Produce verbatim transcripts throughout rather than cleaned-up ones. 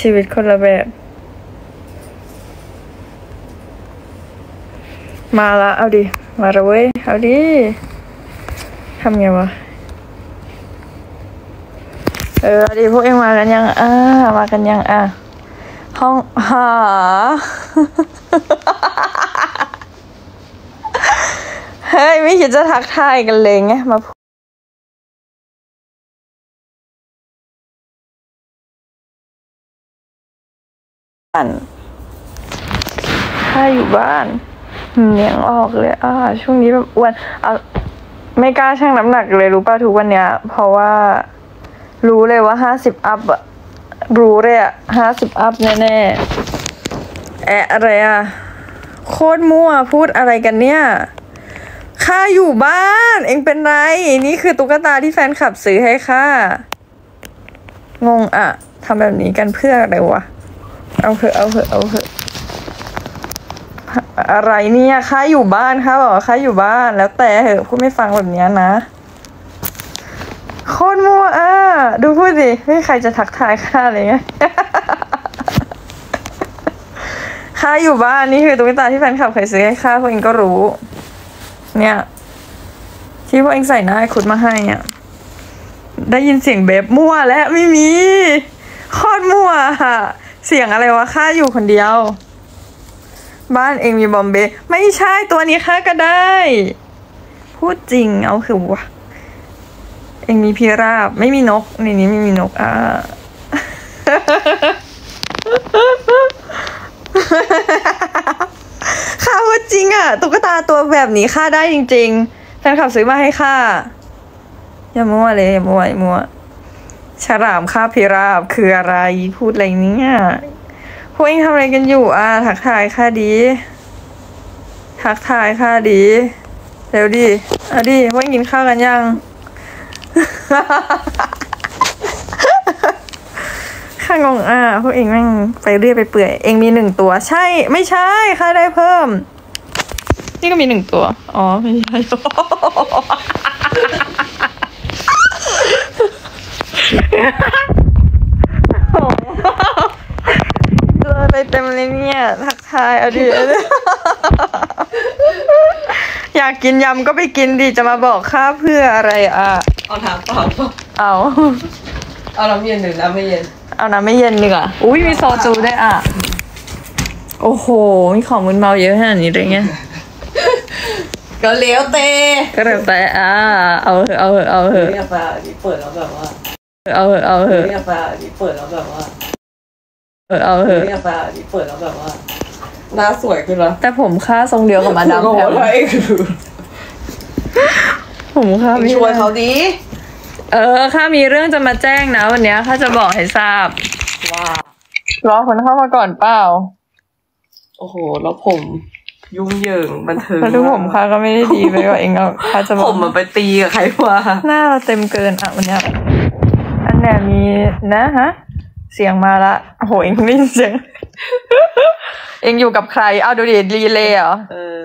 ชีวิตคนละแบบมาละเอาดิมาละเว้ยเอาดิทำไงวะเออเอาดิพวกเองมากันยังอ่ามากันยังอ่ะห้องหา เฮ้ยไม่คิดจะทักทายกันเลยไงมาถ้าอยู่บ้านเหนียงออกเลยอ่าช่วงนี้แบบอ้วนเอาไม่กล้าชั่งน้ำหนักเลยรู้ป่ะทุกวันเนี้ยเพราะว่ารู้เลยว่าห้าสิบอัพอะรู้เลยอะห้าสิบอัพแน่แน่แอะอะไรอะโคตรมั่วพูดอะไรกันเนี่ยข้าอยู่บ้านเองเป็นไรนี่คือตุ๊กตาที่แฟนคลับซื้อให้ข้างงอะทำแบบนี้กันเพื่ออะไรวะเอาเถอะเอาเถอะเอาเถอะอะไรเนี่ยข้าอยู่บ้านข้าบอกข้าอยู่บ้านแล้วแต่เหอะพูดไม่ฟังแบบนี้นะโคตรมั่วอ่ะดูพูดสิไม่ใครจะทักทายข้าอะไรเงี้ยข้าอยู่บ้านนี่คือตุ๊กตาที่แฟนคลับเคยซื้อให้ข้าพวกเองก็รู้เนี่ยที่พวกเองใส่หน้าขุดมาให้เนี่ยได้ยินเสียงเบบมั่วและไม่มีโคตรมั่วค่ะเสียงอะไรวะข้าอยู่คนเดียวบ้านเองมีบอมเบย์ไม่ใช่ตัวนี้ข้าก็ได้พูดจริงเอาคือวะเองมีพิราบไม่มีนกในนี้ไม่มีนกอ่ะ ข้าพูดจริงอ่ะตุ๊กตาตัวแบบนี้ข้าได้จริงๆแฟนคลับซื้อมาให้ข้าอย่ามั่วเลยอย่ามั่วอย่ามั่วฉลามคาบพิราบคืออะไรพูดอะไรเนี่ยพวกเองทำอะไรกันอยู่อ่ะทักทายค่ะดีทักทายค่ะดีเร็วดิเอาดิพวกเองกินข้าวกันยัง ข้างงอ่ะพวกเองแม่งไปเรื่อยไปเปื่อยเองมีหนึ่งตัวใช่ไม่ใช่ข้าได้เพิ่มนี่ก็มีหนึ่งตัวอ๋อไม่ใช่ เลยไปเต็มเลยเนี่ยทักทายเอาดิอยากกินยำก็ไปกินดิจะมาบอกข้าเพื่ออะไรอ่ะเอาน้ำเปล่าเอาเอาน้ำเย็นหรือน้ำไม่เย็นเอาน้ำไม่เย็นดีกว่าอุ้ยมีโซจูได้อ่ะโอ้โหมีของมึนเมาเยอะขนาดนี้เลยไงก็เลี้ยวเตะก็เลี้ยวเตะอ่ะเอาเหอะเอาเหอะเอาเหอะนี่เปิดแล้วแบบว่าเอาเหอะเอาเหอะนี่ปลาอันนี้เปิดแล้วแบบว่าเออเอาเหอะนี่ปลาอันนี้เปิดแล้วแบบว่าหน้าสวยขึ้นแล้วแต่ผมค่าทรงเดียวกับมาดามแพรผมค่ามีช่วยเขาดีเออข้ามีเรื่องจะมาแจ้งนะวันนี้ข้าจะบอกให้ทราบว่ารอคนเข้ามาก่อนเปล่าโอ้โหแล้วผมยุ่งเหยิงบันเทิงแล้วผมค่าก็ไม่ได้ดีไปกว่าเองข้าจะผมมันไปตีกับใครวะหน้าเราเต็มเกินอ่ะวันนี้เนี่ยมีนะฮะเสียงมาละโหเองไม่ได้เสียงเองอยู่กับใครเอาดูดิรีเลย์เหรอเออ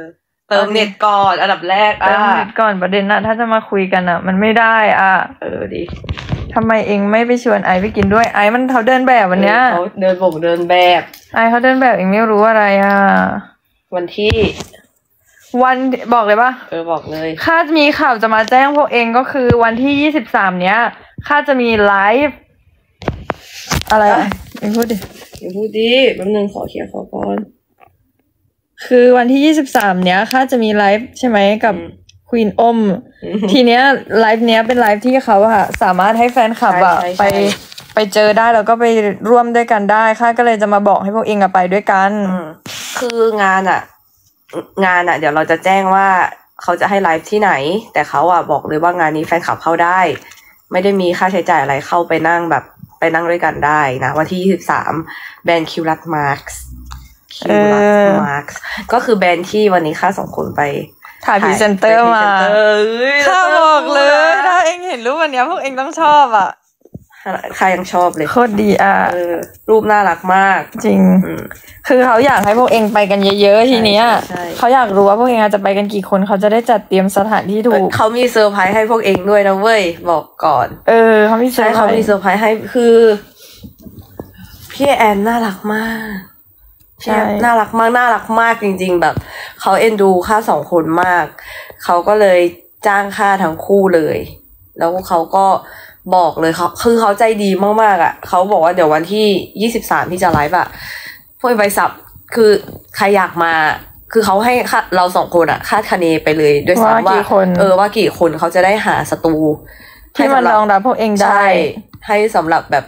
เติมเน็ตก่อนอันดับแรกอ่ะเติมเน็ตก่อนประเด็นน่ะถ้าจะมาคุยกันอ่ะมันไม่ได้อ่ะเออดิทำไมเองไม่ไปชวนไอไปกินด้วยไอมันเขาเดินแบบวันเนี้ยเขาเดินบ่งเดินแบบไอเขาเดินแบบเองไม่รู้อะไรอ่ะวันที่วันบอกเลยปะเออบอกเลยข้ามีข่าวจะมาแจ้งพวกเองก็คือวันที่ยี่สิบสามเนี้ยข้าจะมีไลฟ์อะไรเอ็งพูดดิเอ็งพูดดิแป๊บนึงขอเคลียร์ขอก่อนคือวันที่ยี่สิบสามเนี้ยข้าจะมีไลฟ์ใช่ไหมกับควีนอมทีเนี้ยไลฟ์เนี้ยเป็นไลฟ์ที่เขาอะสามารถให้แฟนคลับอะไปไปเจอได้แล้วก็ไปร่วมด้วยกันได้ข้าก็เลยจะมาบอกให้พวกเองอะไปด้วยกันคืองานอะงานอะเดี๋ยวเราจะแจ้งว่าเขาจะให้ไลฟ์ที่ไหนแต่เขาอะบอกเลยว่างานนี้แฟนคลับเข้าได้ไม่ได้มีค่าใช้จ่ายอะไรเข้าไปนั่งแบบไปนั่งด้วยกันได้นะวันที่ยี่สิบสามแบรนด์คิวรัตมาร์คคิวรัตมาร์คก็คือแบรนด์ที่วันนี้ข้าสองคนไปถ่ายพรีเซนเตอร์มาข้าบอกเลยถ้าเองเห็นรูปวันนี้พวกเองต้องชอบอ่ะใครยังชอบเลยโคตรดีอ่ะรูปน่ารักมากจริงคือเขาอยากให้พวกเองไปกันเยอะๆทีเนี้ยเขาอยากรู้ว่าพวกเองจะไปกันกี่คนเขาจะได้จัดเตรียมสถานที่ถูกเขามีเซอร์ไพรส์ให้พวกเองด้วยนะเว้ยบอกก่อนเออเขามีเซอร์ไพรส์ให้คือ พี่แอนน่ารักมากใช่น่ารักมากน่ารักมากจริงๆแบบเขาเอ็นดูค่าสองคนมากเขาก็เลยจ้างค่าทั้งคู่เลยแล้วเขาก็บอกเลยเขาคือเขาใจดีมากๆอ่ะเขาบอกว่าเดี๋ยววันที่ยี่สิบสามที่จะไลฟ์อ่ะพวกใบสับคือใครอยากมาคือเขาให้เราสองคนอ่ะคาดคะเนไปเลยด้วยซ้ำว่าเออว่ากี่คนเขาจะได้หาศัตรูที่มันรองรับพวกเองได้ให้สำหรับแบบ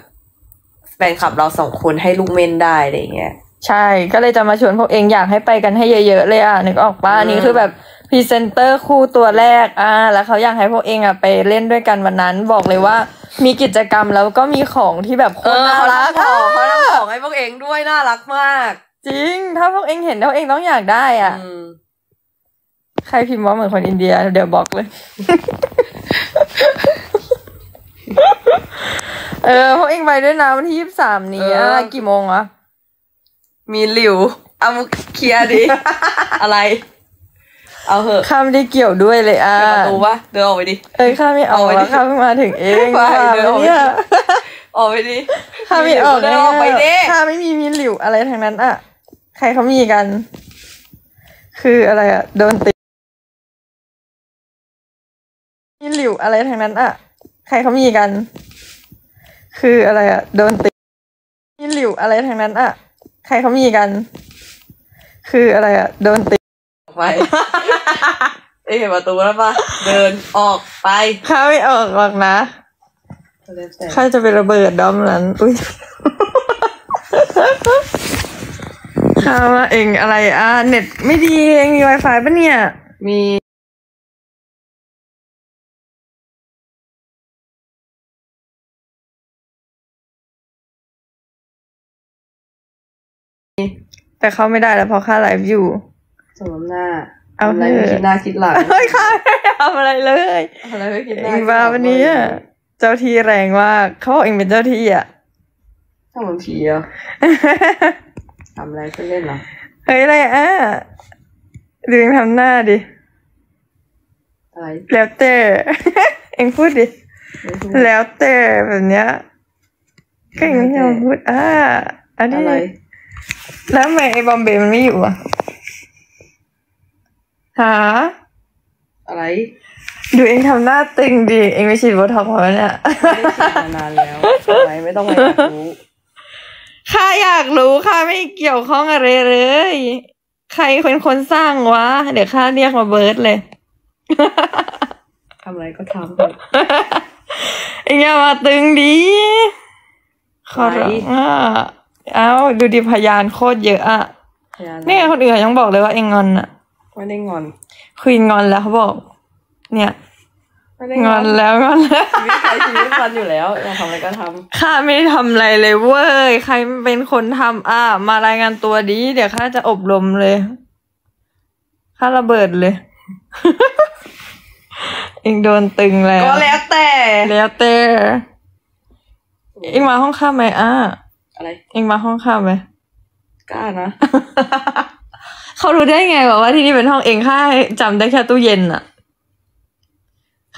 แฟนคลับเราสองคนให้ลูกเม่นได้อะไรเงี้ยใช่ก็เลยจะมาชวนพวกเองอยากให้ไปกันให้เยอะๆเลยอ่ะนึกออกป่ะนี่คือแบบพรีเซนเตอร์คู่ตัวแรกอ่าแล้วเขาอยากให้พวกเองอ่ะไปเล่นด้วยกันวันนั้นบอกเลยว่ามีกิจกรรมแล้วก็มีของที่แบบโคตรน่ารักของเขาทำของให้พวกเองด้วยน่ารักมากจริงถ้าพวกเองเห็นแล้วเองต้องอยากได้อ่ะใครพิมพ์ว่าเหมือนคนอินเดียเดี๋ยวบอกเลย เออพวกเองไปด้วยนะวันที่ยี่สิบสามนี้กี่โมงวะมีหลิวเอาเคลียร์ดิ อะไรเอาเหอะข้ามได้เกี่ยวด้วยเลยอ่ะประตูวะเดินออกไปดิเอ้ยข้ามไม่ออกแล้วข้ามมาถึงเองไปเดินออกไปดิออกไปดิข้ามไม่ออกเดินออกไปดิข้ามไม่มีมีหลิวอะไรทางนั้นอ่ะใครเขามีกันคืออะไรอ่ะโดนตีมีหลิวอะไรทางนั้นอ่ะใครเขามีกันคืออะไรอ่ะโดนตีมีหลิวอะไรทางนั้นอ่ะใครเขามีกันคืออะไรอ่ะโดนตีออกไปเอ้ยเห็นประตูแล้วป่ะเดินออกไปข้าไม่ออกหรอกนะข้าจะไประเบิดด้อมนั้นอุ้ยข้ามาเองอะไรอ่ะเน็ตไม่ดีเองมี ไวไฟ ป่ะเนี่ยมีแต่เข้าไม่ได้แล้วเพราะค่าไลฟ์อยู่สมหน้าเอาอะไรไม่คิดหน้าคิดหลังเฮ้ยข้าไม่ทำอะไรเลยอะไรไม่คิดหน้าคิดหลังวันนี้เจ้าที่แรงมากเขาบอกเองเป็นเจ้าที่อ่ะถ้ามันผีอ่ะทำอะไรเพื่อเล่นหรอเฮ้ยอะไรอ่ะดูเองทำหน้าดิอะไรแล้วเตอร์เองพูดดิแล้วเตอร์แบบเนี้ยก็เองไม่ยอมพูดอ่ะอันนี้แล้วทำไมไอ้บอมเบย์มันไม่อยู่อ่ะหาอะไรดูเองทำหน้าตึงดิเองไม่ฉีดโบท็อกซ์เพราะเนี่ยไม่ฉีดมานานแล้วอะไรไม่ต้องอยากรู้ข้าอยากรู้ข้าไม่เกี่ยวข้องอะไรเลยใครเป็นคนสร้างวะเดี๋ยวข้าเรียกมาเบิร์ดเลยทำอะไรก็ทำเองอย่ามาตึงดิขอร้องอ่ะอ้าวดูดิพยานโคตรเยอะอะเนี่ยคนอื่นยังบอกเลยว่าเองงอนอะไม่ได้งอนคุยงอนแล้วเขาบอกเนี่ยงอนแล้วงอนแล้วชีวิตใครชีวิตมันอยู่แล้วอยากทำอะไรก็ทำข้าไม่ทำอะไรเลยเว้ยใครเป็นคนทำอ่ะมารายงานตัวดีเดี๋ยวข้าจะอบรมเลยข้าระเบิดเลยเองโดนตึงแล้วก็แล้วแต่แล้วแต่เองมาห้องข้าไหมอ่ะอะไรเองมาห้องข้าไหมกล้านะ เขารู้ได้ไงบอกว่าที่นี่เป็นห้องเองข้าจำได้แค่ตู้เย็นอะ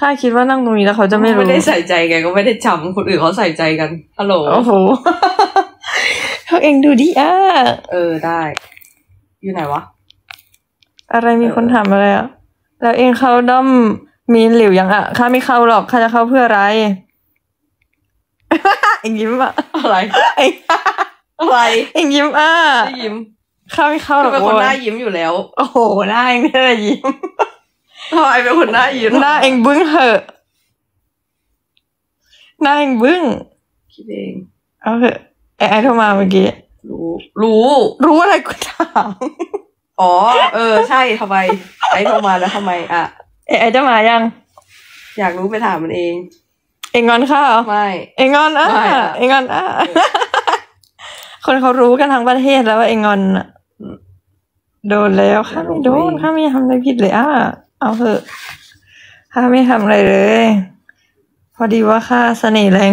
ข้าคิดว่านั่งตรงนี้แล้วเขาจะไม่รู้ไม่ได้ใส่ใจไงก็ไม่ได้จำคนอื่นเขาใส่ใจกันฮัลโหลโอ้โห เขาเองดูดิอ่ะเออได้อยู่ไหนวะอะไรมีคนถามอะไรอะแล้วเองเข้าด้อมมีหลิวยังอะข้าไม่เข้าหรอกข้าจะเข้าเพื่ออะไรเองยิ้มอะอะไรอะไรเองยิ้มอ่ะยิ้มเข้าไม่เข้าหรอกเป็นคนหน้ายิ้มอยู่แล้วโอ้โหหน้าเองเนี่ยยิ้มทำไมเป็นคนหน้ายิ้มหน้าเองบึ้งเหอะหน้าเองบึ้งคิดเองเอาเหอะไอ้โทรมาเมื่อกี้รู้รู้รู้อะไรกูถามอ๋อเออใช่ทำไมไอ้โทรมาแล้วทำไมอ่ะไอ้จะมายังอยากรู้ไปถามมันเองเองงอนข้าวไม่เองงอนอ่ะเองงอนอ่ะคนเขารู้กันทั้งประเทศแล้วว่าเองงอนอ่ะโดนแล้วข้าไม่โดนข้าไม่ทำอะไรผิดเลยอ่ะเอาเถอะข้าไม่ทำอะไรเลยพอดีว่าข้าเสน่ห์แรง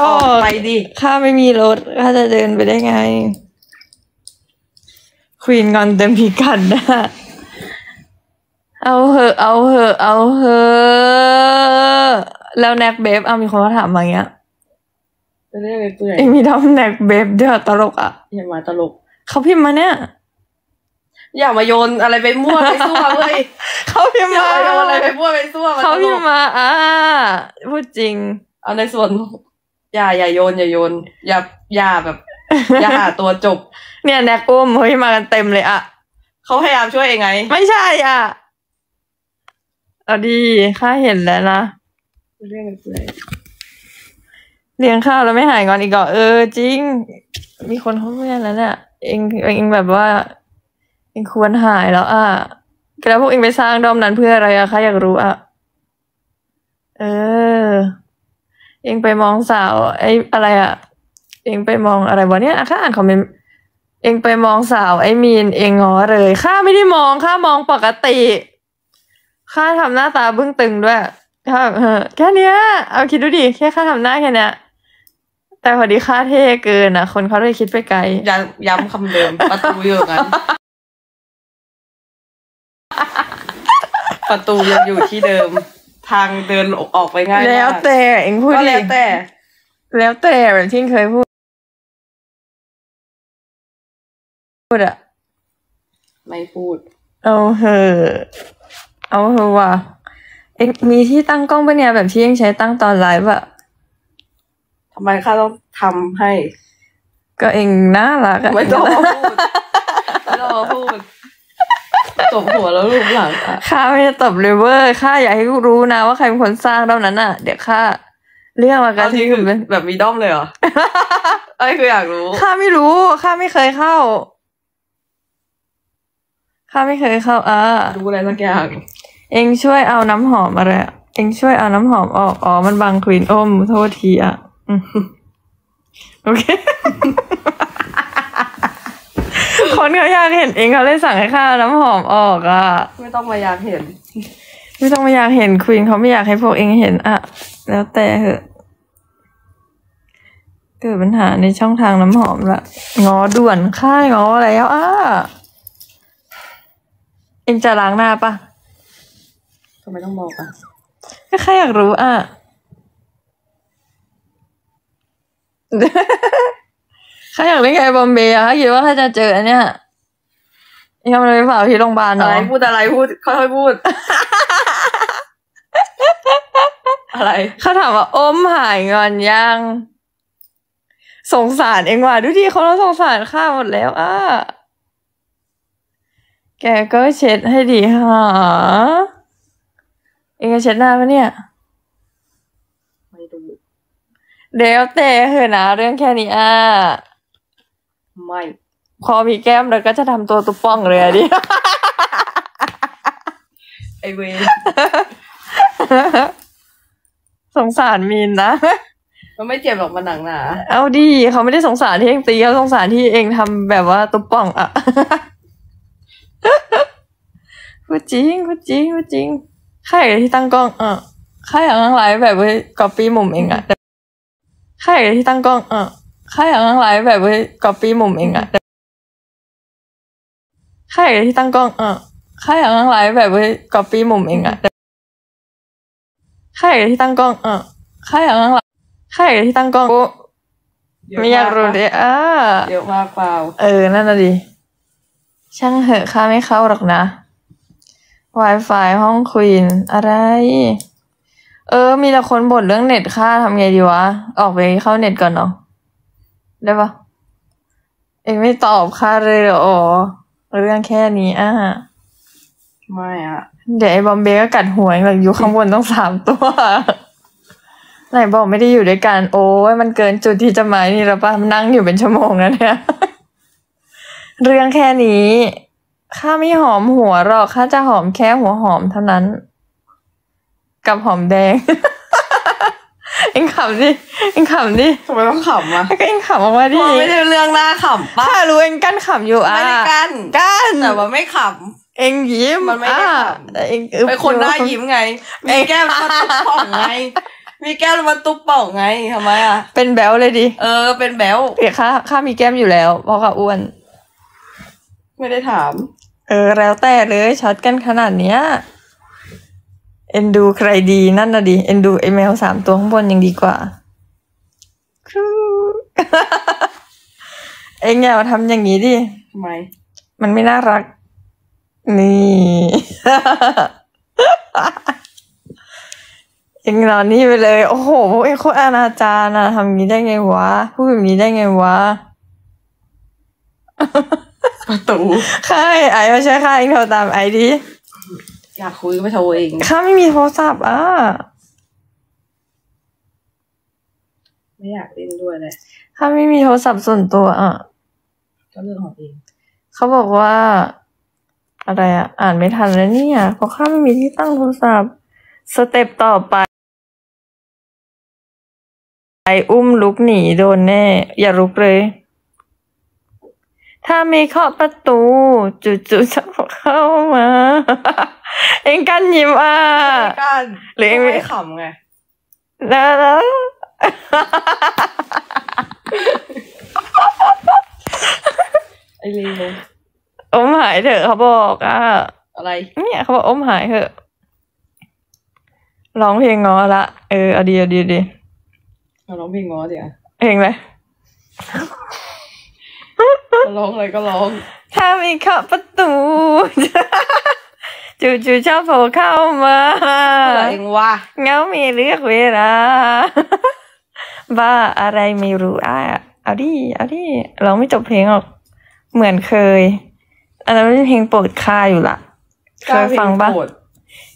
ออกไปดิข้าไม่มีรถข้าจะเดินไปได้ไงควีนงอนเต็มพิกัดนะ เอาเหอะเอาเหอะเอาเหอะแล้วแน็กเบฟเอามีคนมาถามมาเงี้ยไม่ได้เบฟตัวใหญ่เอ็งมีทำแน็กเบฟเดี๋ยวตลกอ่ะอย่ามาตลกเขาพิมพ์มาเนี่ยอย่ามาโยนอะไรไปมั่วไปซั่วเลยเขาพิมพ์มาโยนอะไรไปมั่วไปซั่วเขาพิมพ์มาอ่าพูดจริงเอาในส่วนอย่าอย่าโยนอย่าโยนอย่าอย่าแบบอย่าหาตัวจบเนี่ยแน็กอุ้มเฮ้ยมากันเต็มเลยอ่ะเขาพยายามช่วยเองไงไม่ใช่อ่ะเอาดีข้าเห็นแล้วนะเรื่องอะไรเลี้ยงข้าวแล้วไม่หายงอนอีกเหรอเออจริงมีคนเขาเพื่อนแล้วเนี่ยเองเองแบบว่าเองควรหายแล้วอ่ะแล้วพวกเองไปสร้างดอมนั้นเพื่ออะไรอะข้าอยากรู้อ่ะเออเองไปมองสาวไอ้อะไรอะเองไปมองอะไรวะเนี่ยข้าอ่านคอมเมนต์เองไปมองสาวไอ้มีนเองงอเลยข้าไม่ได้มองข้ามองปกติข้าทำหน้าตาบึ้งตึงด้วยข้าแบบแค่เนี้ยเอาคิดดูดิแค่ข้าทำหน้าแค่เนี้ยแต่พอดีข้าเท่เกินอ่ะคนเขาเลยคิดไปไกลย้ำคำเดิมประตูอยู่กันประตูยังอยู่ที่เดิมทางเดินออกไปง่ายแล้วแต่เองพูดดิแล้วแต่แล้วแต่เหมือนที่เคยพูดพูดอะไม่พูดเอาเหอะเอาเหอะว่ะเอ็งมีที่ตั้งกล้องปะเนี่ยแบบที่เอ็งใช้ตั้งตอนไลฟ์อะทำไมข้าต้องทำให้ก็เอ็งน่ารักอะไม่ต้องพูดไม่ต้องพูดตบหัวแล้วลูบหลังอะข้าไม่ได้ตบเลยเว้ยข้าอยากให้รู้นะว่าใครเป็นคนสร้างด้อมนั้นอะเดี๋ยวข้าเรียกมากันที่คือแบบมีด้อมเลยเหรอไอ้คืออยากรู้ข้าไม่รู้ข้าไม่เคยเข้าข้าไม่เคยเข้าอ่ะรู้อะไรสักอย่างเอ็งช่วยเอาน้ำหอมอะไรเอ็งช่วยเอาน้ำหอมออกอ๋อมันบังควีนอมโทษทีอ่ะโอเคคนเขาอยากเห็นเองเขาเลยสั่งให้ข้าน้ำหอมออกอ่ะไม่ต้องมาอยากเห็นไม่ต้องมาอยากเห็นควีนเขาไม่อยากให้พวกเองเห็นอ่ะแล้วแต่เหอะเกิดปัญหาในช่องทางน้ำหอมละงอด่วนค่ายงอแล้วอ่ะเอ็งจะล้างหน้าปะทำไมต้องบอกอ่ะก็แค่อยากรู้อ่ะข้าอยากเล่นไงบอมเบย์อะข้าคิดว่าข้าจะเจออันเนี้ยยังไม่ไปเผาที่โรงพยาบาลเนาะอะไรพูดอะไรพูดค่อยๆพูดอะไรข้าถามว่าอมหายงอนยังสงสารเองว่ะดูดิเขาเราสงสารข้าหมดแล้วอ่ะแกก็เช็ดให้ดีฮะเองจะเช็ดหน้าปะเนี่ยไม่ดูเดี๋ยวแต่เหอะนะเรื่องแค่นี้อ่ะไม่พอมีแก้มเราก็จะทำตัวตุ๊ป้องเลยดิไอเวรสงสารมีนนะมันไม่เจ็บหรอกมันหนังหนาเอาดีเขาไม่ได้สงสารที่เองตีเขาสงสารที่เองทำแบบว่าตุ๊ป้องอ่ะพูดจริงพูดจริงพูดจริงใครที่ตั้งกล้องอ่ะใครอย่างนั้นหลายแบบเว้ยก๊อปปี้มุมเองอ่ะใครที่ตั้งกล้องอ่ะใครอย่างนั้นหลายแบบเว้ยก๊อปปี้มุมเองอ่ะใครที่ตั้งกล้องอ่ะใครอย่างนั้นหลายแบบเว้ยก๊อปปี้มุมเองอ่ะใครที่ตั้งกล้องอ่ะใครอย่างนั้นหลายใครที่ตั้งกล้องไม่อยากรู้เลยอ่ะเยอะมากเปล่าเออนั่นน่ะดิช่างเหอะข้าไม่เข้าหรอกนะWi-Fi ห้องควีนอะไรเออมีแต่คนบ่นเรื่องเน็ตค่าทำไงดีวะออกไปเข้าเน็ตก่อนเนาะได้ปะเองไม่ตอบค่าเลยเหรอเรื่องแค่นี้อ่ะไม่อ่ะเดี๋ยวไอ้บอมเบย์ก็กัดหัวอย่างอยู่ข้างบนต้องสามตัวไหนบอกไม่ได้อยู่ด้วยกันโอ้ยมันเกินจุดที่จะมานี่แล้วปะนั่งอยู่เป็นชั่วโมงแล้วเนี่ยเรื่องแค่นี้ข้าไม่หอมหัวหรอกข้าจะหอมแค่หัวหอมเท่านั้นกับหอมแดง เอ็งขำดิเอ็งขำดิทำไมต้องขำอ่ะก็เอ็งขำออกมาดิไม่ได้เรื่องหน้าขำป้ารู้เอ็งกั้นขำอยู่อ่ะไม่ได้กั้นกั้นแต่ว่าไม่ขำเอ็งยิ้มมันไม่ได้ขำแต่เอ็งเป็นคนหน้ายิ้มไงมีแก้มมันตุ๊บป่องไงมีแก้มมันตุ๊บป่องไงทำไมอ่ะเป็นแบลเลยดิเออเป็นแบลเอ๋ข้าข้ามีแก้มอยู่แล้วเพราะข้าอ้วนไม่ได้ถามเอ เออแล้วแต่เลยช็อตกันขนาดเนี้ยเอ็นดูใครดีนั่นน่ะดิเอ็นดูไอแมวสามตัวข้างบนยังดีกว่าครู เอ็งอย่าทำอย่างนี้ดิทำไมมันไม่น่ารักนี่ เอ็งนอนนี่ไปเลยโอ้โหพวกเอ็งโคตรอนาจารนะทำงี้ได้ไงวะพูดแบบนี้ได้ไงวะ ประตูค่ายไอ้ไม่ใช่ค่ายเอ็งโทรตามไอ้ดิอยากคุยก็ไปโทรเองข้าไม่มีโทรศัพท์อ่ะไม่อยากเล่นด้วยเลยข้าไม่มีโทรศัพท์ส่วนตัวอ่ะก็เรื่องของเองเขาบอกว่าอะไรอ่ะอ่านไม่ทันแล้วเนี่ยเพราะข้าไม่มีที่ตั้งโทรศัพท์สเต็ปต่อไปไออุ้มลุกหนีโดนแน่อย่าลุกเลยถ้ามีเคาะประตูจู่ๆจะเข้ามาเอ็งกันยิ้มอ่ะกันหรือเอ็งไม่ขำไงแล้วแล้วไอ้ลิงอมหายเถอะเขาบอกอ่ะอะไรเนี่ยเขาบอกอมหายเถอะร้องเพลงง้อละเออเอาดีเอาดีดีร้องเพลงง้อสิอ่ะเพลงอะไรร้องอะไรก็ร้องถ้ามีเคาะประตูจู่ๆชอบโผล่เข้ามาอะไรวะเงามีเลือกเวลาบ้าอะไรไม่รู้อ่ะเอาดิเอาดิร้องไม่จบเพลงหรอกเหมือนเคยอันนั้นเป็นเพลงโปรดข้าอยู่ละเคยฟังปะ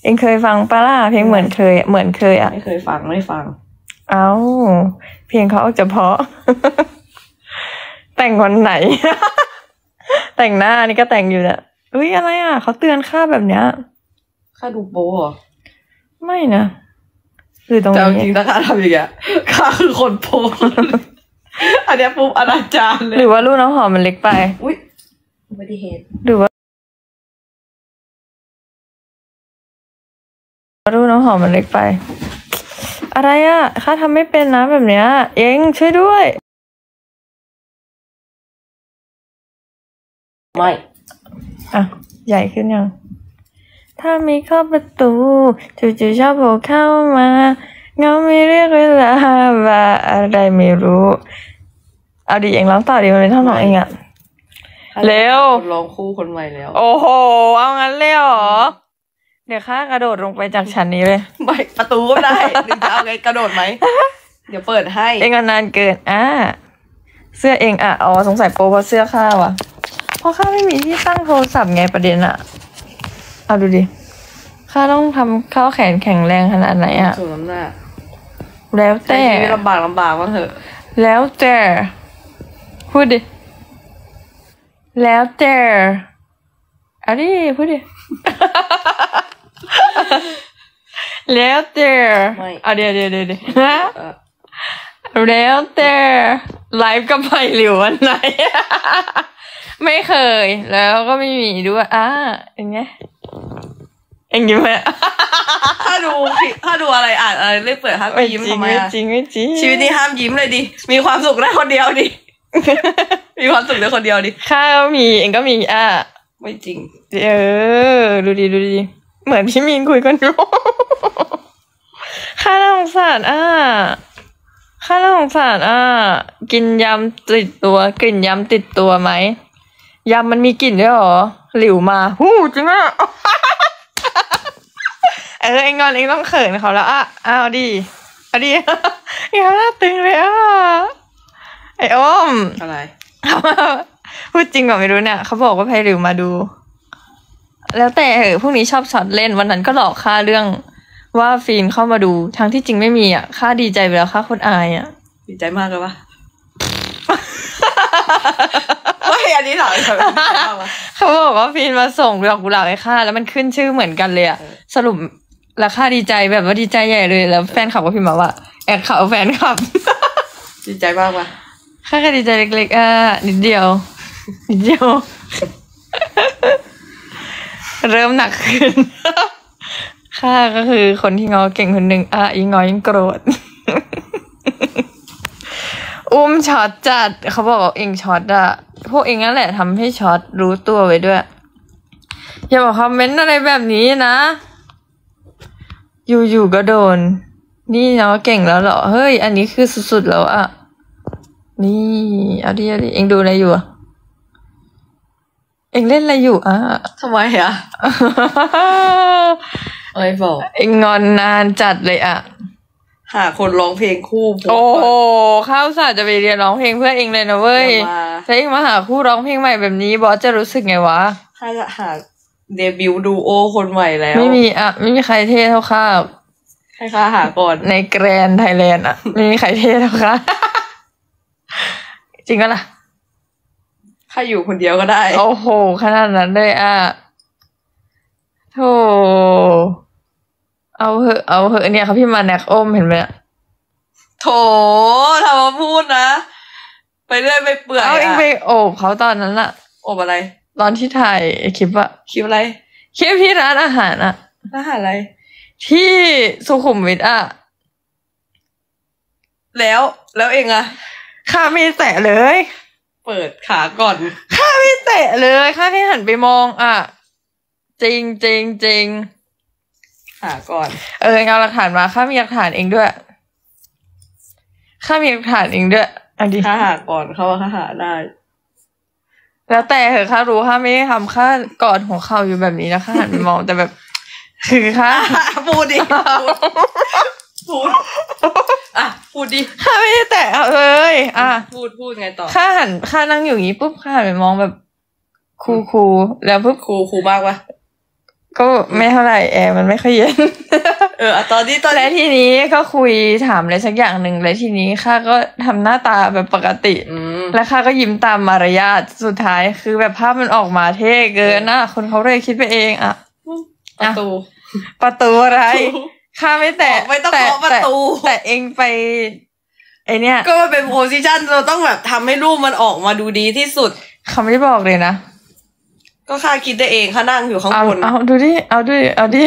เอ็งเคยฟังปะล่ะเพลงเหมือนเคยเหมือนเคยอ่ะไม่เคยฟังไม่ฟังเอ้าเพลงเขาจะเพาะแต่งวันไหนแต่งหน้านี่ก็แต่งอยู่เนี่ยอุ้ยอะไรอ่ะเขาเตือนค่าแบบเนี้ยค่าดูโบหรอไม่นะคือตรงนี้แต่จริงนะคะทำอย่างเงี้ยค่าคือคนโพอันนี้ปุ๊บอนาจารเลยหรือว่าลูกน้องหอมมันเล็กไปอุ้ยอุบัติเหตุหรือว่าลูกน้องหอมมันเล็กไปอะไรอ่ะค่าทำไม่เป็นนะแบบเนี้ยเอ็งช่วยด้วยไม่อ่ะใหญ่ขึ้นยังถ้ามีข้อประตูจู่ๆชอบโผล่เข้ามาเงาไม่เรียกเวลาว่าอะไรไม่รู้เอาดีเองร้องต่อดีมันเป็นท่อนของเองอะเร็วร้องคู่คนใหม่แล้วโอ้โหเอางั้นเลยเหรอเดี๋ยวข้ากระโดดลงไปจากชั้นนี้เลยไม่ประตูก็ไม่ได้หรือจะเอาไงกระโดดไหมเดี๋ยวเปิดให้เองนานเกินอ่ะเสื้อเองอ่ะอ๋อสงสัยโปเพราะเสื้อข้าวอะเพราะข้าไม่มีที่ตั้งโทรศัพท์ไงประเด็นอะเอาดูดิข้าต้องทำข้าวแขนแข็งแรงขนาดไหนอะสูงน้ำหน้าแล้วแต่ลำบากลำบากว่าเถอะแล้วแต่พูดดิแล้วแต่เอาดิพูดดิ แล้วแต่เอาเดี๋ยวเดี๋ยวเดี๋ยวนะแล้วแต่ไลฟ์กับไผ่หลิววันไหนไม่เคยแล้วก็ไม่มีด้วยอ่ะอย่างเงี้ยเอ็งยิ้มไหมถ้าดูถ้าดูอะไรอ่านอะไรเรื่องเปิดห้ามยิ้มทำไมจริงไม่จริงชีวิตนี้ห้ามยิ้มเลยดิมีความสุขได้คนเดียวดิมีความสุขได้คนเดียวดิข้ามีเอ็งก็มีอ่ะไม่จริงเออดูดีดูดีเหมือนพี่มีนคุยกันอยู่ข้าน่าสงสารอ่ะข้าน่าสงสารอ่ะกินยำติดตัวกลิ่นยำติดตัวไหมยำมันมีกลิ่นด้วยหรอหลิวมาหู้จริงอ่ะเออเองงอนเองต้องเขินเขาแล้วอ่ะเอาดีเอาดีเงาหน้าตึงเลยอ่ะไอ้อ้อมอะไรพูดจริงกว่าไม่รู้เนี่ยเขาบอกว่าให้หลิวมาดูแล้วแต่เออพวกนี้ชอบช็อตเล่นวันนั้นก็หลอกค่าเรื่องว่าฟิล์มเข้ามาดูทั้งที่จริงไม่มีอ่ะค่าดีใจไปแล้วค่าคนอายอ่ะดีใจมากเลยปะไม่อันนี้หรอเขาบอกว่าฟินมาส่งดอกกุหลาบให้ข้าแล้วมันขึ้นชื่อเหมือนกันเลยอะสรุปแล้วข้าดีใจแบบว่าดีใจใหญ่เลยแล้วแฟนคลับก็พิมพ์มาว่าแอบข่าวแฟนคลับดีใจมากว่ะข้าแค่ดีใจเล็กๆอ่ะนิดเดียวนิดเดียวเริ่มหนักขึ้นข้าก็คือคนที่งอเก่งคนหนึ่งอ่ะยิ่งงอยิ่งโกรธอุ้มช็อตจัดเขาบอกเองช็อตอะพวกเองนั่นแหละทำให้ช็อตรู้ตัวไว้ด้วย อย่าบอกคอมเมนต์อะไรแบบนี้นะอยู่ๆก็โดนนี่เนาะเก่งแล้วเหรอเฮ้ยอันนี้คือสุดๆแล้วอ่ะนี่เอาดิเอาดิเอ็งดูอะไรอยู่อ่ะเอ็งเล่นอะไรอยู่อ่ะทำไมอ่ะ ไม่บอกเอ็งงอนนานจัดเลยอ่ะหาคนร้องเพลงคู่โอ้โหข้าวสารจะไปเรียนร้องเพลงเพื่อเองเลยนะเว้ยถ้าเองมาหาคู่ร้องเพลงใหม่แบบนี้บอสจะรู้สึกไงวะถ้าจะหาเดบิวต์ดูโอคนใหม่แล้วไม่มีอ่ะไม่มีใครเท่เท่าข้าวใครข้าหาก่อนในแกรนด์ไทยแลนด์อ่ะไม่มีใครเท่เท่าข้าจริงก็ล่ะถ้าอยู่คนเดียวก็ได้โอ้โหขนาดนั้นเลยอ่ะโธ่เอาเหอะเอาเหอะเนี่ยเขาพี่มาแนกอมเห็นไหมโถทำมาพูดนะไปเรื่อยไปเปื่อยเอาเองไปโอบเขาตอนนั้นอะโอบอะไรตอนที่ถ่ายคลิปอะคลิปอะไรคลิปที่ร้านอาหารอะร้านอาหารอะไรที่สุขุมวิทอะแล้วแล้วเองอะข้าไม่แตะเลยเปิดขาก่อนข้าไม่แตะเลยข้าแค่หันไปมองอะจริงจริงจริงหาก่อนเออเอาหลักฐานมาข้ามีหลักฐานเองด้วยข้ามีหลักฐานเองด้วยอันนี้ข้าหาก่อนเขาว่าข้าหาได้แล้วแต่เหอะข้ารู้ข้าไม่ได้ทำข้ากอดของเขาอยู่แบบนี้นะข้าหันไปมองแต่แบบคือข้าพูดดิพูดอ่ะพูดดิข้าไม่ได้แตะเลยอ่ะพูดพูดไงต่อข้าหันข้านั่งอยู่อย่างนี้ปุ๊บข้าหันไปมองแบบคูคูแล้วปุ๊บคูคูบ้างวะก็ไม่เท่าไหร่แอร์มันไม่ค่อยเย็นเออตอนนี้ตอนแรกทีนี้ก็คุยถามอะไรสักอย่างหนึ่งแล้วทีนี้ข้าก็ทำหน้าตาแบบปกติแล้วข้าก็ยิ้มตามมารยาทสุดท้ายคือแบบภาพมันออกมาเท่เกินนะคนเขาเลยคิดไปเองอ่ะประตูประตูอะไรข้าไม่แตะไม่ต้องเคาะประตูแต่เองไปไอเนี้ยก็มันเป็นโพสิชันเราต้องแบบทำให้รูปมันออกมาดูดีที่สุดเขาไม่ได้บอกเลยนะก็ข้าคิดได้เองข้านั่งอยู่ข้างบนเอาดูดิเอาดิเอาดิ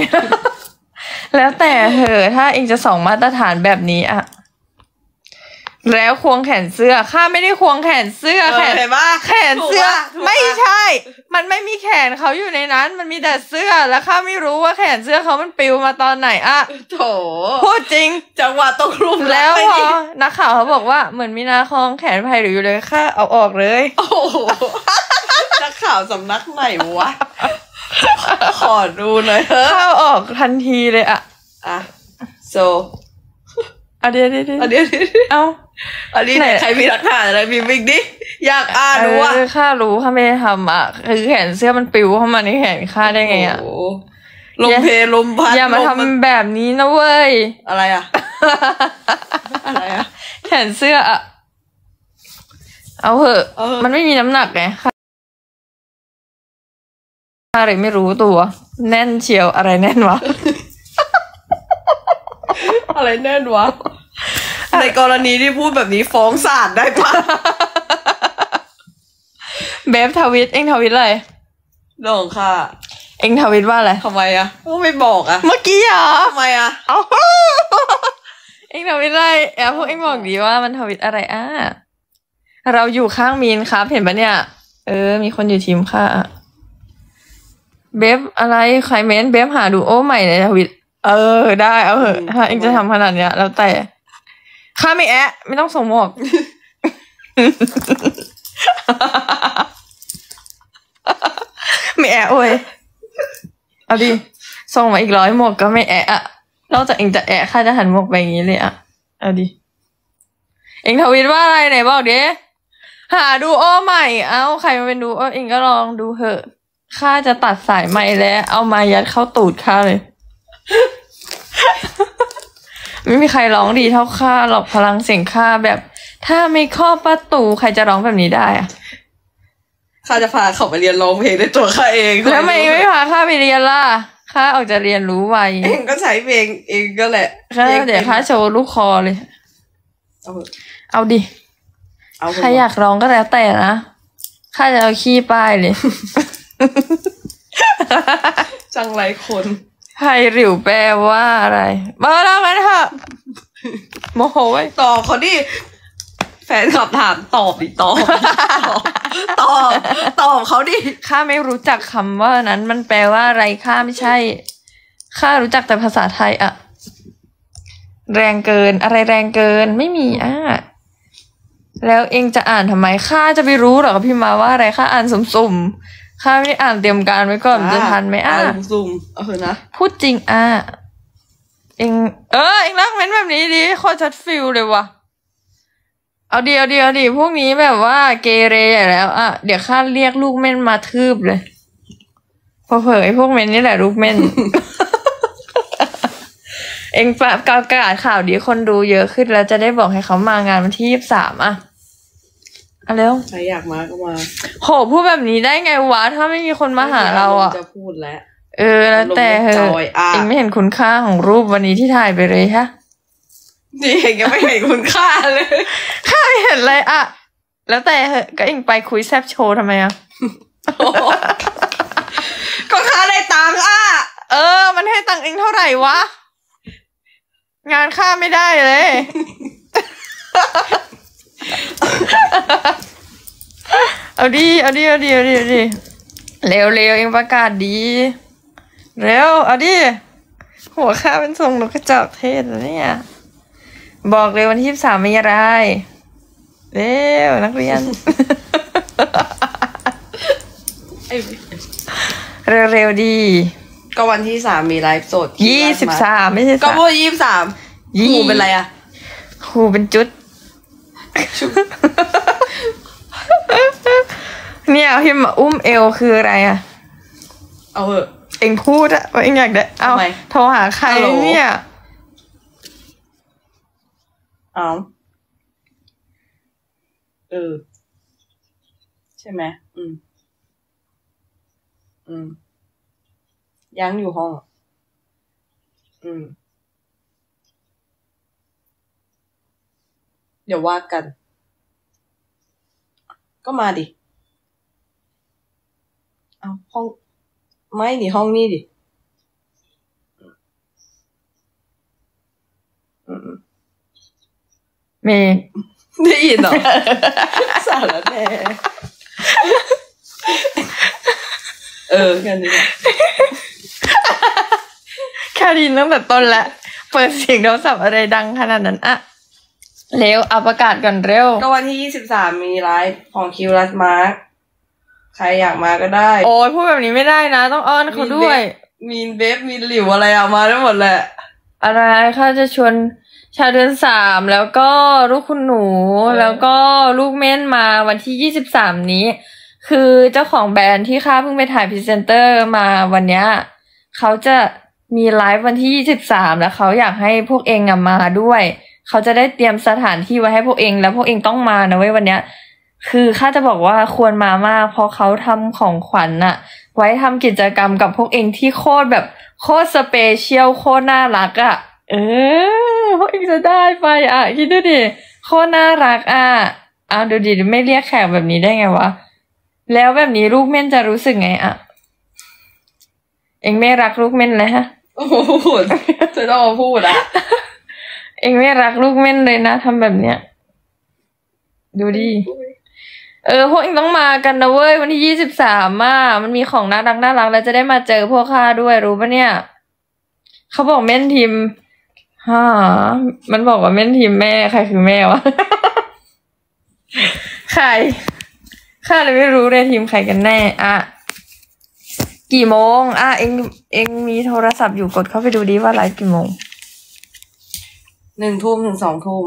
แล้วแต่เหอะถ้าเองจะสองมาตรฐานแบบนี้อะแล้วควงแขนเสื้อข้าไม่ได้ควงแขนเสื้อแขนแขนเสื้อไม่ใช่มันไม่มีแขนเขาอยู่ในนั้นมันมีแต่เสื้อแล้วข้าไม่รู้ว่าแขนเสื้อเขามันปลิวมาตอนไหนอะโถพูดจริงจังหวะตกลุ่มแล้วพอนักข่าวเขาบอกว่าเหมือนมีนาคลองแขนไผ่หรืออยู่เลยข้าเอาออกเลยโอ้นักข่าวสำนักไหนวะขอดูหน่อยเถอะข้าวออกทันทีเลยอะอ่ะโซอันเดียดิอันเดียดิเอาอันนี้ไหนใครมีหลักฐานอะไรมีบิ๊กดิอยากอ่านดูอ่ะข้ารู้ข้าไม่ได้ทำอ่ะคือแขนเสื้อมันปิวเข้ามาในแขนข้าได้ไงอ่ะลมเพลลมพัดอย่ามาทำแบบนี้นะเว้ยอะไรอ่ะอะไรอ่ะแขนเสื้ออ่ะเอาเหอะมันไม่มีน้ำหนักไงอะไรไม่รู้ตัวแน่นเชียวอะไรแน่นวะอะไรแน่นวะในกรณีที่พูดแบบนี้ฟ้องศาลได้ปะเบฟทวิตเอ็งทวิตอะไรหลงค่ะเอ็งทวิตว่าอะไรทำไมอะก็ไม่บอกอะเมื่อกี้อะทำไมอะเอ้าเอ็งทวิตอะไรแอบพวกเอ็งบอกดีว่ามันทวิตอะไรอะเราอยู่ข้างมีนครับเห็นปะเนี่ยเออมีคนอยู่ทีมค่ะเบฟอะไรใครเม้นเบฟหาดูโอ้ใหม่ในทวิตเออได้เอาเหอะถ้าเองจะทำขนาดเนี้ยแล้วแต่ข้าไม่แอะไม่ต้องส่งหมวกไม่แอะโอ้ยเอาดิส่งมาอีกร้อยหมวกก็ไม่แอะอะนอกจากเองจะแอะข้าจะหันหมวกไปอย่างนี้เลยอะเอาดิเองทวิตว่าอะไรไหนบอกดิหาดูโอ้ใหม่เอาใครมาเป็นดูโอ้เองก็ลองดูเหอะข้าจะตัดสายใหม่แล้วเอามายัดเข้าตูดข้าเลยไม่มีใครร้องดีเท่าข้าหรอกพลังเสียงข้าแบบถ้าไม่ข้อประตูใครจะร้องแบบนี้ได้อะข้าจะพาเขาไปเรียนร้องเพลงด้วยตัวข้าเองแล้วทำไมไม่พาข้าไปเรียนล่ะข้าออกจะเรียนรู้ไวเองก็ใช้เพลงเองก็แหละเดี๋ยวข้าโชว์ลูกคอเลยเอาดิใครอยากร้องก็แล้วแต่นะข้าจะเอาขี้ป้ายเลยจังไรคนไฮริวแปลว่าอะไรมาแล้วกันเถอะโมโหไว้ต่อเขาดิ แฟนคลับถามตอบดิตอบตอบตอบเขาดิข้าไม่รู้จักคำว่านั้นมันแปลว่าอะไรข้าไม่ใช่ข้ารู้จักแต่ภาษาไทยอะแรงเกินอะไรแรงเกินไม่มีอ่ะแล้วเองจะอ่านทำไมข้าจะไปรู้หรอพี่มาว่าอะไรข้าอ่านสุ่มๆข้าไม่ได้อ่านเตรียมการไว้ก่อนจะทันไหมอ่ะสุ่มๆเอาเถอะนะพูดจริงอ่ะเองเออเองรักเม้นแบบนี้ดิข้อชัดฟิลเลยวะเอาดีเอาดีเอาดีพวกนี้แบบว่าเกเรอย่างแล้วอ่ะเดี๋ยวข้าเรียกลูกเม่นมาทืบเลยพอเผยพวกเม่นนี่แหละลูกเม่น เองประกาศข่าวดีคนดูเยอะขึ้นแล้วจะได้บอกให้เขามางานวันที่ยี่สิบสามอ่ะเอาเร็วใครอยากมาก็มาโหพูดแบบนี้ได้ไงวะถ้าไม่มีคนมาหาเราอ่ะจะพูดแล้วเออแล้วแต่เอ็งไม่เห็นคุณค่าของรูปวันนี้ที่ถ่ายไปเลยฮะนี่เองยังไม่เห็นคุณค่าเลยข้าไม่เห็นเลยอ่ะแล้วแต่เหอะก็เองไปคุยแซบโชว์ทำไมอ่ะก็ข้าได้ตังค์อ่ะเออมันให้ตังค์เองเท่าไหร่วะงานข้าไม่ได้เลยเอาดิเอาดิเอาดิเอาดิเอาดิเร็วเร็วเองประกาศดีเร็วเอาดิหัวข้าเป็นทรงนกกระจอกเทศเนี่ยบอกเลยวันที่สามมีอะไรเร็วนักเรียนเร็วๆดีก็วันที่สามมีไลฟ์สดยี่สิบสามไม่ใช่ก็พูดยี่สิบสามครูเป็นไรอะครูเป็นจุดเนี่ยที่มาอุ้มเอวคืออะไรอะเอาเหอะเองพูดอะว่าเองอยากได้เอาโทรหาใครเนี่ยเอาเออใช่ไหมอืมอืมยังอยู่ห้องอืมเดี๋ยวว่ากันก็มาดิเอาห้องไม่ดิห้องนี่ดิอืมเมย์ได้ยินหรอสารแน่เออแค่นี้แค่ดินตั้งแต่ต้นละเปิดเสียงโทรศัพท์อะไรดังขนาดนั้นอะเร็วเอาประกาศก่อนเร็วก็วันที่ยี่สิบสามมีไลฟ์ของคิวรัสมาร์คใครอยากมาก็ได้โอ้ยพูดแบบนี้ไม่ได้นะต้องอ้อนเขาด้วยมีเบฟมีหลิวอะไรเอามาได้หมดแหละอะไรเขาจะชวนชาวเดือนสามแล้วก็ลูกคุณหนูแล้วก็ลูกเม่นมาวันที่ยี่สิบสามนี้คือเจ้าของแบรนด์ที่ข้าเพิ่งไปถ่ายพรีเซนเตอร์มาวันเนี้ยเขาจะมีไลฟ์วันที่ยี่สิบสามแล้วเขาอยากให้พวกเองอะมาด้วยเขาจะได้เตรียมสถานที่ไว้ให้พวกเองแล้วพวกเองต้องมานะเว้ยวันเนี้ยคือข้าจะบอกว่าควรมามากเพราะเขาทำของขวัญอะไว้ทำกิจกรรมกับพวกเองที่โคตรแบบโคตรสเปเชียลโคตรน่ารักอะเออพวกเองจะได้ไปอ่ะคิดดูดิโคตรน่ารักอ่ะเอาดูดิไม่เรียกแขกแบบนี้ได้ไงวะแล้วแบบนี้ลูกเม่นจะรู้สึกไงอ่ะเองไม่รักลูกเม่นเลยฮะโอ้โหเธอต้องพูดอ่ะเองไม่รักลูกเม่นเลยนะทำแบบเนี้ยดูดิเออพวกเองต้องมากันนะเว้ยวันที่ยี่สิบสามอ่ะมันมีของน่ารักน่ารักแล้วจะได้มาเจอพวกข้าด้วยรู้ปะเนี่ยเขาบอกเม่นทีมฮ่ามันบอกว่าเม่นทีมแม่ใครคือแม่วะใครข้าเลยไม่รู้เลยทีมใครกันแน่อ่ะกี่โมงอ่ะเองเองมีโทรศัพท์อยู่กดเข้าไปดูดิว่าไลฟ์กี่โมงหนึ่งทุ่มถึงสองทุ่ม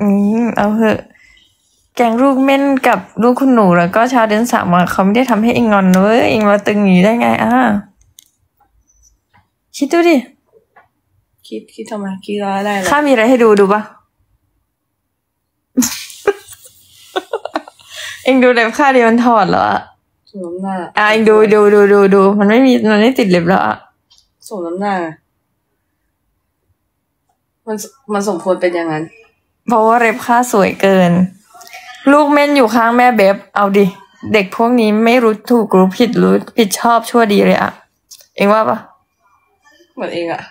อืมเอาเหอะแกงลูกเม่นกับลูกคุณหนูแล้วก็ชาเดินสามวันเขาไม่ได้ทำให้เองงอนเลยเองมาตึงอย่างนี้ได้ไงอ่ะคิดดูดิคิดคิดทำไมคิดร้อยได้ข้ามีอะไรให้ดูดูปะเองดูเล็บข้าเดียวมันถอดเหรอสมน้ำหน้าอ่ะเองดูดูดูดูดูมันไม่มีมันไม่ติดเล็บแล้วอ่ะสมน้ำหน้ามันมันสมควรเป็นอย่างนั้นเพราะว่าเล็บข้าสวยเกินลูกเม่นอยู่ข้างแม่เบ๊บเอาดิเด็กพวกนี้ไม่รู้ถูกรู้ผิดรู้ผิดชอบชั่วดีเลยอ่ะเองว่าปะเหมือนเองอ่ะ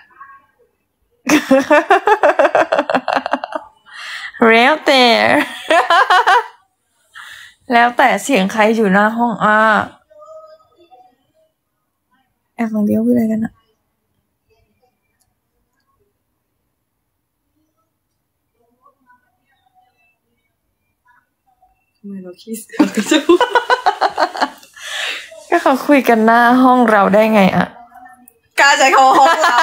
Right there แล้วแต่เสียงใครอยู่หน้าห้องอาแอบฟังเดียวคืออะไรกันอะทำไมเราขี้เสือกกันจังก็เขาคุยกันหน้าห้องเราได้ไงอะกล้าใจเขาห้องเรา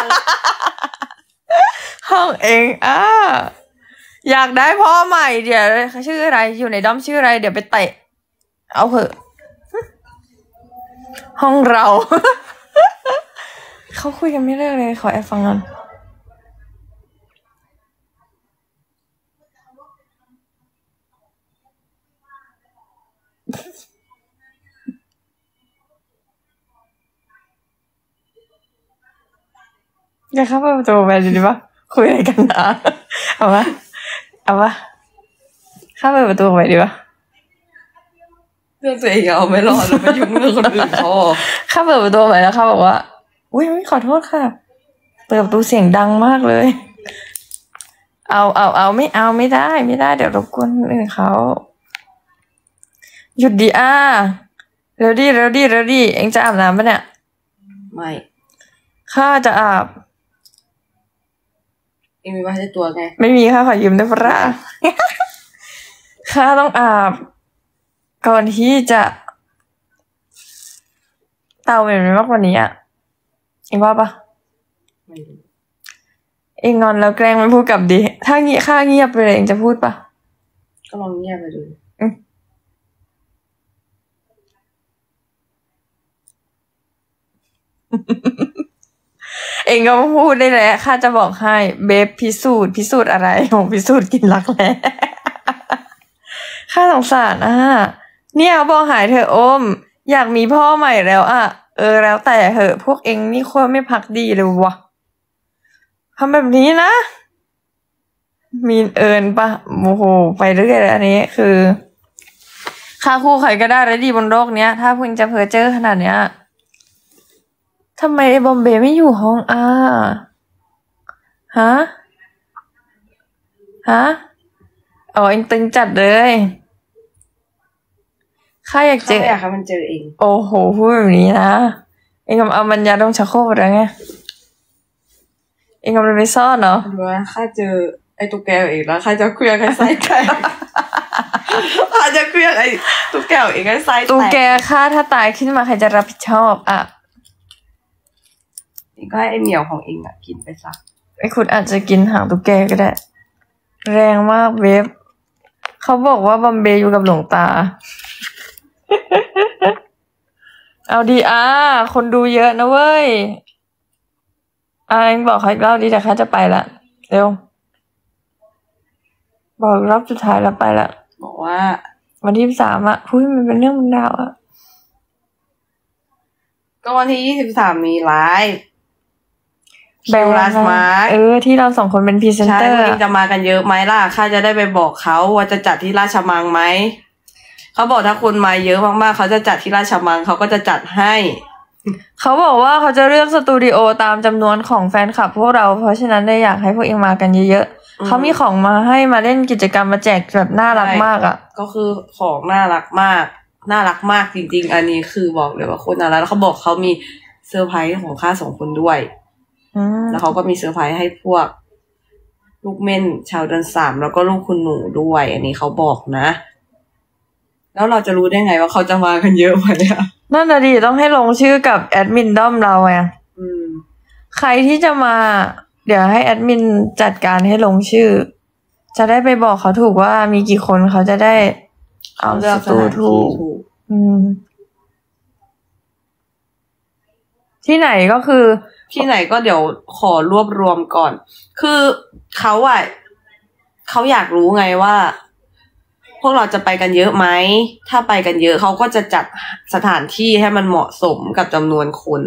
ห้องเองอ่ะอยากได้พ่อใหม่เดี๋ยวชื่ออะไรอยู่ในด้อมชื่ออะไรเดี๋ยวไปเตะเอาเถอะห้องเรา เขาคุยกันไม่เลิกเลยขอแอบฟังกันอยากเข้าไปประตูไปดูดิวะคุยอะไรกันนะเอาวะเอาวะเข้าไปประตูไปดิวะเรื่องตัวเองเอาไม่รอดเราไปยุ่งเรื่องคนอื่นเขาเข้าเปิดประตูไปแล้วเขาบอกว่าอุ้ยไม่ขอโทษค่ะเปิดประตูเสียงดังมากเลยเอาเอาเอาไม่เอาไม่ได้ไม่ได้เดี๋ยวรบกวนคนอื่นเขาหยุดดีอ่ะเร็วดิเร็วดิเร็วดิเอ็งจะอาบน้ำปะเนี่ยไม่ข้าจะอาบเอ็งมีผ้าเช็ดตัวไงไม่มีค่ะขอยืมได้ปะล่ะข้าต้องอาบก่อนที่จะเตาเหม็นมากกว่านี้อ่ะเอ็งว่าปะเอ็งงอนแล้วแกล้งไม่พูดกลับดีถ้าเงียบข้าเงียบไปเลยเอ็งจะพูดปะก็ลองเงียบไปดูเอ็งก็พูดได้แหละข้าจะบอกให้เบฟพิสูจน์พิสูจน์อะไรของพิสูจน์กินรักแร้ข้าสงสารอ่ะเนี่ยบอกหายเธออมอยากมีพ่อใหม่แล้วอ่ะเออแล้วแต่เหอะพวกเองนี่โคตรไม่พักดีเลยวะทำแบบนี้นะมีเอิญปะโอ้โหไปเรื่อยเลยอันนี้คือค่าคู่ใครก็ได้และดีบนโลกเนี้ยถ้าพึงจะเพอเจอขนาดเนี้ยทำไมไอ้บอมเบย์ไม่อยู่ห้องอ่ะฮะฮะอ๋อเองตึงจัดเลยข้าอยากเจอค่ะมันเจอเองโอ้โหพูดแบบนี้นะเองกำเอามันยาดมชักโครกอะไรเงี้ยเองกำลังไปซ่อนเนาะดูว่าข้าเจอไอ้ตุ๊กแกเองแล้วข้าจะเคลียร์ไอ้ไส้แตกข้าจะเคลียร์ไอ้ตุ๊กแกเองไอ้ไส้แตกตุ๊กแกข้าถ้าตายขึ้นมาใครจะรับผิดชอบอ่ะเองก็ให้ไอ้เหมียวของเองอ่ะกินไปซะไอ้คุณอาจจะกินหางตุ๊กแกก็ได้แรงมากเว็บเขาบอกว่าบอมเบย์อยู่กับหลวงตาเอาดีอ่ะคนดูเยอะนะเว้ยอ่ะเองบอกเขาอีกรอบดีแต่ข้าจะไปละเร็วบอกรอบสุดท้ายแล้วไปละบอกว่าวันที่สามอ่ะพูดมันเป็นเรื่องมันดาวอ่ะก็วันที่ยี่สิบสามมีไลฟ์แบงค์รัสมาเออที่เราสองคนเป็นพรีเซนเตอร์จะมากันเยอะไหมล่ะข้าจะได้ไปบอกเขาว่าจะจัดที่ราชมังไหมเขาบอกถ้าคนมาเยอะมากๆเขาจะจัดที่ราชมังเขาก็จะจัดให้เขาบอกว่าเขาจะเลือกสตูดิโอตามจำนวนของแฟนคลับพวกเราเพราะฉะนั้นได้อยากให้พวกเองมากันเยอะๆเขามีของมาให้มาเล่นกิจกรรมมาแจกแบบน่ารักมากอ่ะก็คือของน่ารักมากน่ารักมากจริงๆอันนี้คือบอกเลยว่าคนน่ารักแล้วเขาบอกเขามีเซอร์ไพรส์ของข้าสองคนด้วยแล้วเขาก็มีเซอร์ไพรส์ให้พวกลูกเม่นชาวเดือนสามแล้วก็ลูกคุณหนูด้วยอันนี้เขาบอกนะแล้วเราจะรู้ได้ไงว่าเขาจะมากันเยอะไหมอะนั่นน่ะดิต้องให้ลงชื่อกับแอดมินด้อมเราไงใครที่จะมาเดี๋ยวให้แอดมินจัดการให้ลงชื่อจะได้ไปบอกเขาถูกว่ามีกี่คนเขาจะได้เอาเลือกสถานที่ถูกที่ไหนก็คือที่ไหนก็เดี๋ยวขอรวบรวมก่อนคือเขาอ่ะเขาอยากรู้ไงว่าพวกเราจะไปกันเยอะไหมถ้าไปกันเยอะเขาก็จะจัดสถานที่ให้มันเหมาะสมกับจำนวนคน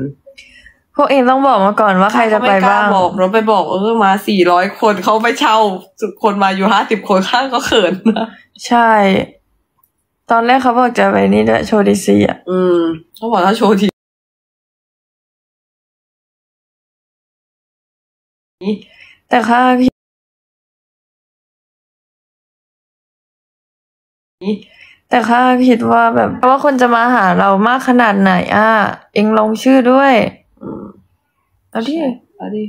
พวกเองต้องบอกมาก่อนว่าใครจะไปบ้างบอกเราไปบอกเออมาสี่ร้อยคนเขาไปเช่าสุดคนมาอยู่ห้าสิบคนข้างก็เขินนะใช่ตอนแรกเขาบอกจะไปนี่ด้วยโชว์ดีซีอ่ะอืมเขาบอกว่าโชว์ดีแต่ข้าพี่ แต่ข้าผิดว่าแบบว่าคนจะมาหาเรามากขนาดไหนอ่ะเอ็งลงชื่อด้วยเอาดิเอาดิ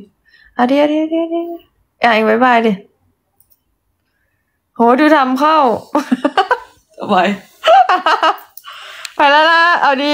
เอาดิเอาดิเอาดิอ่ะเอ็งบายบายดิโหดูทำเข้า ไป ไปแล้วนะเอาดิ